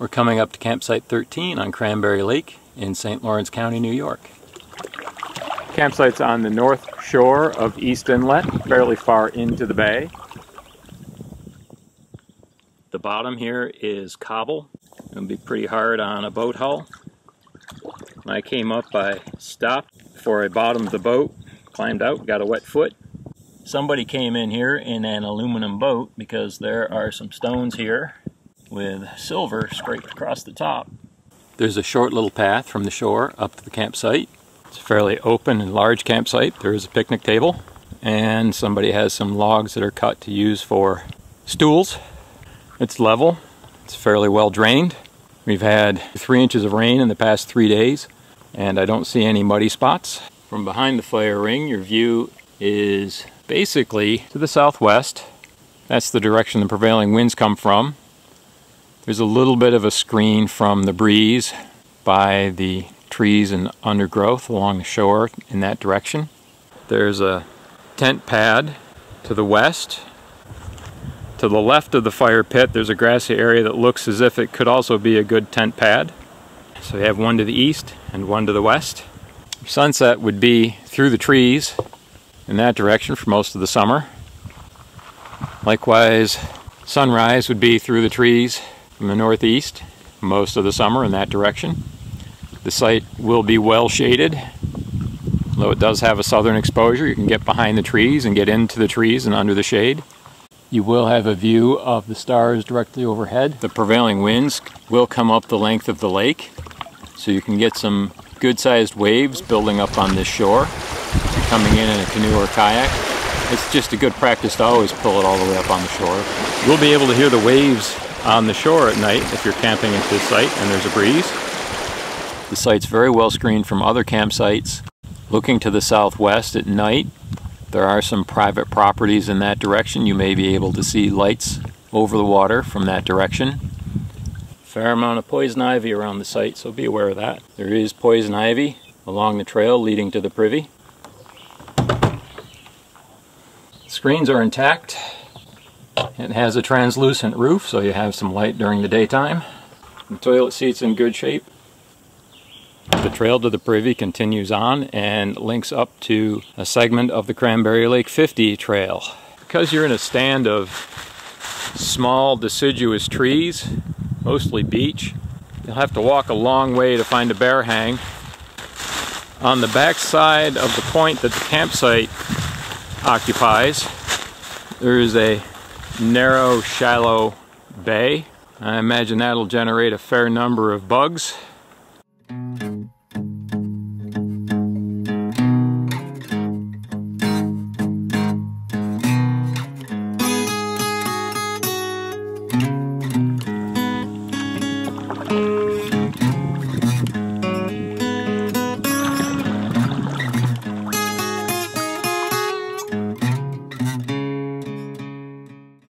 We're coming up to Campsite 13 on Cranberry Lake in St. Lawrence County, New York. Campsite's on the north shore of East Inlet, fairly far into the bay. The bottom here is cobble. It'll be pretty hard on a boat hull. When I came up, I stopped before I bottomed the boat, climbed out, got a wet foot. Somebody came in here in an aluminum boat because there are some stones here with silver scraped across the top. There's a short little path from the shore up to the campsite. It's a fairly open and large campsite. There is a picnic table, and somebody has some logs that are cut to use for stools. It's level, it's fairly well drained. We've had 3 inches of rain in the past 3 days, and I don't see any muddy spots. From behind the fire ring, your view is basically to the southwest. That's the direction the prevailing winds come from. There's a little bit of a screen from the breeze by the trees and undergrowth along the shore in that direction. There's a tent pad to the west. To the left of the fire pit, there's a grassy area that looks as if it could also be a good tent pad. So you have one to the east and one to the west. Sunset would be through the trees in that direction for most of the summer. Likewise, sunrise would be through the trees from the northeast most of the summer in that direction. The site will be well shaded, though it does have a southern exposure. You can get behind the trees and get into the trees and under the shade. You will have a view of the stars directly overhead. The prevailing winds will come up the length of the lake, so you can get some good-sized waves building up on this shore. If you're coming in a canoe or kayak, it's just a good practice to always pull it all the way up on the shore. You'll be able to hear the waves on the shore at night if you're camping at this site and there's a breeze. The site's very well screened from other campsites. Looking to the southwest at night, there are some private properties in that direction. You may be able to see lights over the water from that direction. Fair amount of poison ivy around the site, so be aware of that. There is poison ivy along the trail leading to the privy. Screens are intact. It has a translucent roof, so you have some light during the daytime. The toilet seat's in good shape. The trail to the privy continues on and links up to a segment of the Cranberry Lake 50 trail. Because you're in a stand of small deciduous trees, mostly beech, you'll have to walk a long way to find a bear hang. On the back side of the point that the campsite occupies, there is a narrow, shallow bay. I imagine that'll generate a fair number of bugs.